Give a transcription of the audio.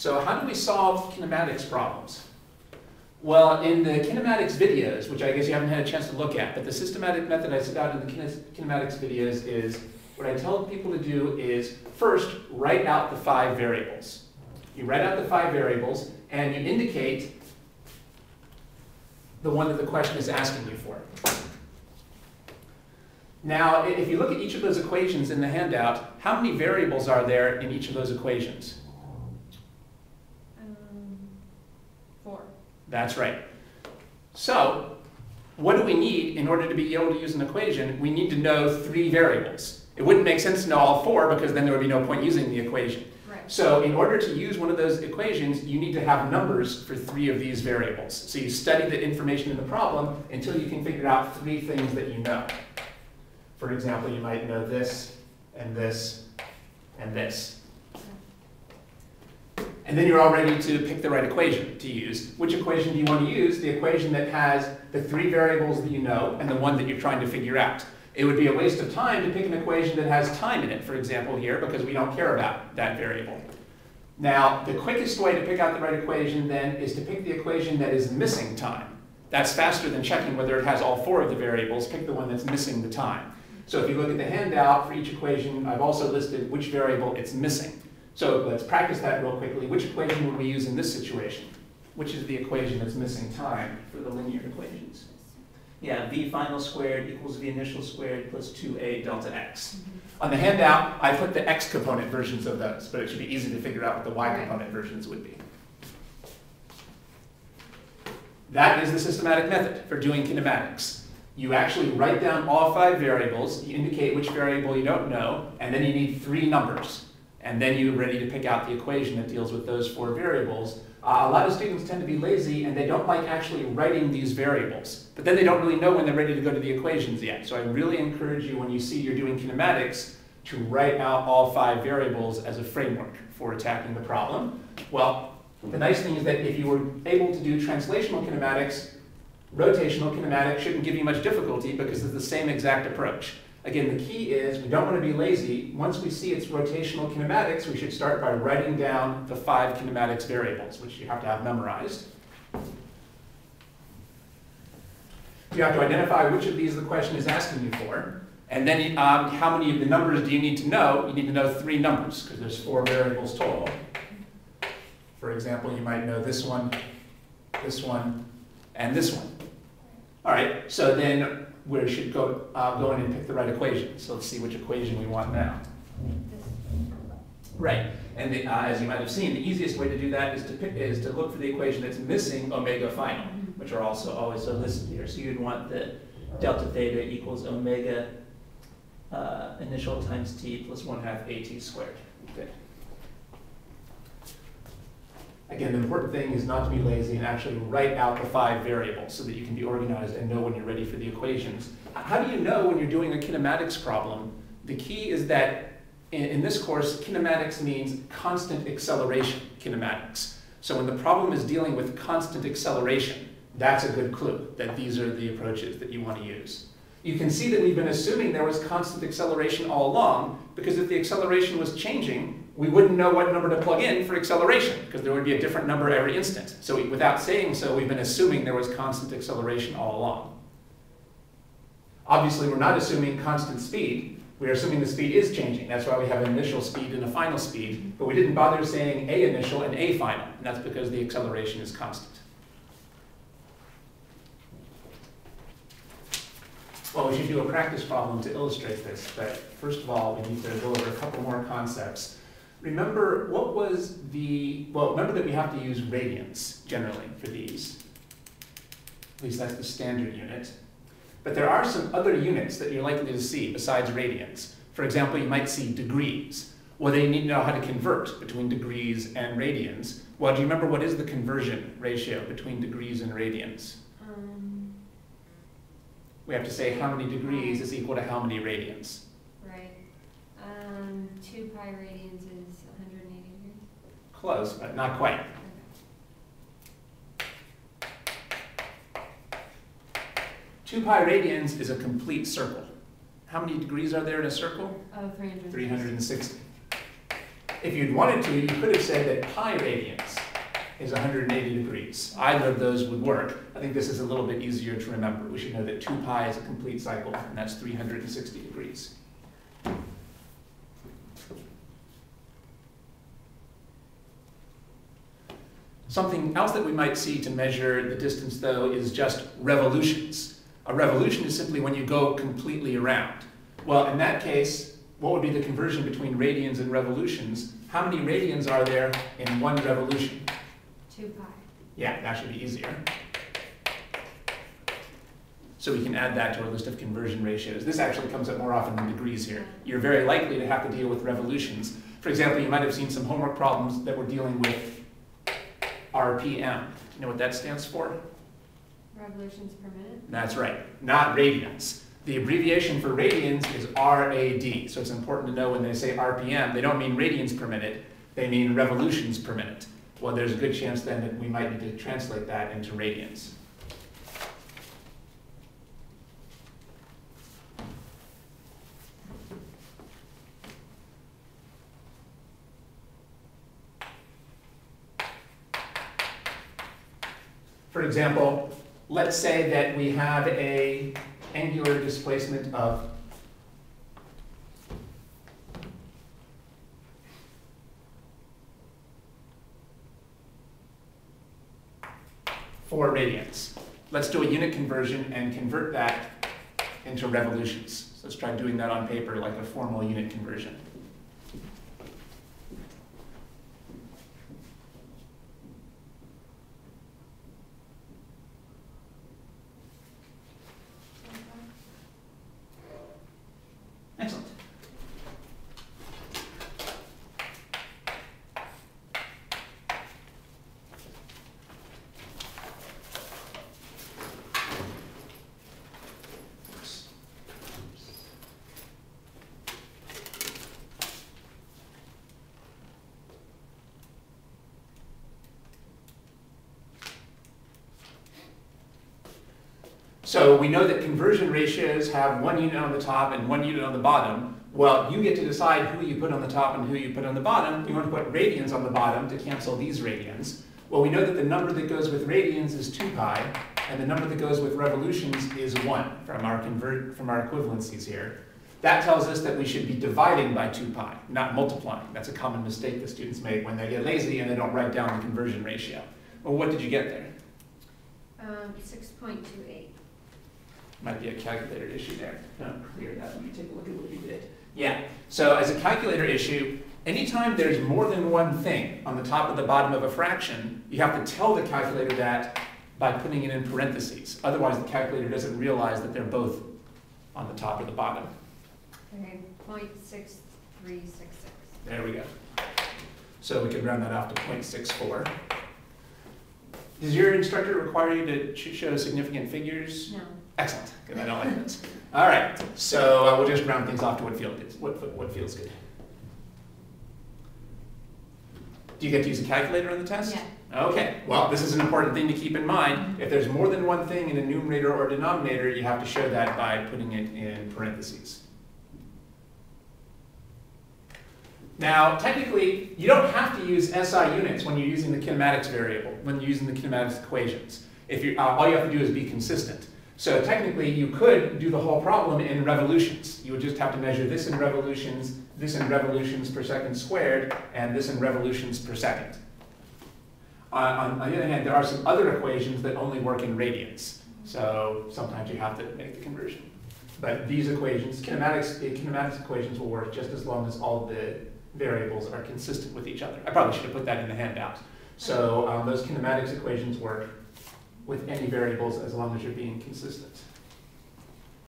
So how do we solve kinematics problems? Well, in the kinematics videos, which I guess you haven't had a chance to look at, but the systematic method I set out in the kinematics videos is, what I tell people to do is, first, write out the 5 variables. You write out the 5 variables, and you indicate the one that the question is asking you for. Now, if you look at each of those equations in the handout, how many variables are there in each of those equations? 4. That's right. So, what do we need in order to be able to use an equation? We need to know 3 variables. It wouldn't make sense to know all 4 because then there would be no point using the equation. Right. So, in order to use one of those equations, you need to have numbers for 3 of these variables. So, you study the information in the problem until you can figure out 3 things that you know. For example, you might know this, and this, and this. And then you're all ready to pick the right equation to use. Which equation do you want to use? The equation that has the 3 variables that you know and the one that you're trying to figure out. It would be a waste of time to pick an equation that has time in it, for example, here, because we don't care about that variable. Now, the quickest way to pick out the right equation, then, is to pick the equation that is missing time. That's faster than checking whether it has all 4 of the variables. Pick the one that's missing the time. So if you look at the handout for each equation, I've also listed which variable it's missing. So let's practice that real quickly. Which equation would we use in this situation? Which is the equation that's missing time for the linear equations? Yeah, v final squared equals v initial squared plus 2a delta x. Mm-hmm. On the handout, I put the x component versions of those, but it should be easy to figure out what the y component versions would be. That is the systematic method for doing kinematics. You actually write down all 5 variables, you indicate which variable you don't know, and then you need 3 numbers. And then you're ready to pick out the equation that deals with those 4 variables. A lot of students tend to be lazy and they don't like actually writing these variables. But then they don't really know when they're ready to go to the equations yet. So I really encourage you, when you see you're doing kinematics, to write out all 5 variables as a framework for attacking the problem. Well, the nice thing is that if you were able to do translational kinematics, rotational kinematics shouldn't give you much difficulty because it's the same exact approach. Again, the key is we don't want to be lazy. Once we see it's rotational kinematics, we should start by writing down the 5 kinematics variables, which you have to have memorized. You have to identify which of these the question is asking you for, and then how many of the numbers do you need to know? You need to know 3 numbers because there's 4 variables total. For example, you might know this one, and this one. All right, so then we should go in and pick the right equation. So let's see which equation we want now. Right, and as you might have seen, the easiest way to do that is to look for the equation that's missing omega final, which are also always listed here. So you'd want the delta theta equals omega initial times t plus 1/2 at squared. Okay. Again, the important thing is not to be lazy and actually write out the 5 variables so that you can be organized and know when you're ready for the equations. How do you know when you're doing a kinematics problem? The key is that in this course, kinematics means constant acceleration kinematics. So when the problem is dealing with constant acceleration, that's a good clue that these are the approaches that you want to use. You can see that we've been assuming there was constant acceleration all along because if the acceleration was changing, we wouldn't know what number to plug in for acceleration because there would be a different number every instant. So without saying so, we've been assuming there was constant acceleration all along. Obviously, we're not assuming constant speed. We're assuming the speed is changing. That's why we have an initial speed and a final speed. But we didn't bother saying a initial and a final. And that's because the acceleration is constant. Well, we should do a practice problem to illustrate this. But first of all, we need to go over a couple more concepts. Remember, remember that we have to use radians, generally, for these. At least that's the standard unit. But there are some other units that you're likely to see besides radians. For example, you might see degrees. Well, then you need to know how to convert between degrees and radians. Well, do you remember what is the conversion ratio between degrees and radians? We have to say how many degrees is equal to how many radians. Right. 2 pi radians is 180 degrees. Close, but not quite. Okay. 2 pi radians is a complete circle. How many degrees are there in a circle? 360. if you'd wanted to, you could have said that pi radians is 180 degrees. Either of those would work. I think this is a little bit easier to remember. We should know that 2 pi is a complete cycle, and that's 360 degrees. Something else that we might see to measure the distance, though, is just revolutions. A revolution is simply when you go completely around. Well, in that case, what would be the conversion between radians and revolutions? How many radians are there in one revolution? 2 pi. Yeah, that should be easier. So we can add that to our list of conversion ratios. This actually comes up more often than degrees here. You're very likely to have to deal with revolutions. For example, you might have seen some homework problems that were dealing with RPM. Do you know what that stands for? Revolutions per minute? That's right. Not radians. The abbreviation for radians is RAD. So it's important to know when they say RPM, they don't mean radians per minute. They mean revolutions per minute. Well, there's a good chance then that we might need to translate that into radians. For example, let's say that we have an angular displacement of four radians. Let's do a unit conversion and convert that into revolutions. So let's try doing that on paper like a formal unit conversion. So we know that conversion ratios have one unit on the top and one unit on the bottom. Well, you get to decide who you put on the top and who you put on the bottom. You want to put radians on the bottom to cancel these radians. Well, we know that the number that goes with radians is 2 pi, and the number that goes with revolutions is 1 from our equivalencies here. That tells us that we should be dividing by 2 pi, not multiplying. That's a common mistake that students make when they get lazy and they don't write down the conversion ratio. Well, what did you get there? 6.28. Might be a calculator issue there. No, clear that. Let me take a look at what we did. Yeah, so as a calculator issue, anytime there's more than one thing on the top or the bottom of a fraction, you have to tell the calculator that by putting it in parentheses. Otherwise, the calculator doesn't realize that they're both on the top or the bottom. Okay, 0.6366. There we go. So we can round that off to 0.64. Does your instructor require you to show significant figures? No. Excellent. Good. I don't like this. All right. So we'll just round things off to what feels good. Do you get to use a calculator on the test? Yeah. Okay. Well, this is an important thing to keep in mind. If there's more than one thing in a numerator or denominator, you have to show that by putting it in parentheses. Now, technically, you don't have to use SI units when you're using the kinematics variable, when you're using the kinematics equations. If you all you have to do is be consistent. So technically, you could do the whole problem in revolutions. You would just have to measure this in revolutions per second squared, and this in revolutions per second. On the other hand, there are some other equations that only work in radians. So sometimes you have to make the conversion. But these equations, the kinematics equations will work just as long as all the variables are consistent with each other. I probably should have put that in the handout. So those kinematics equations work with any variables as long as you're being consistent.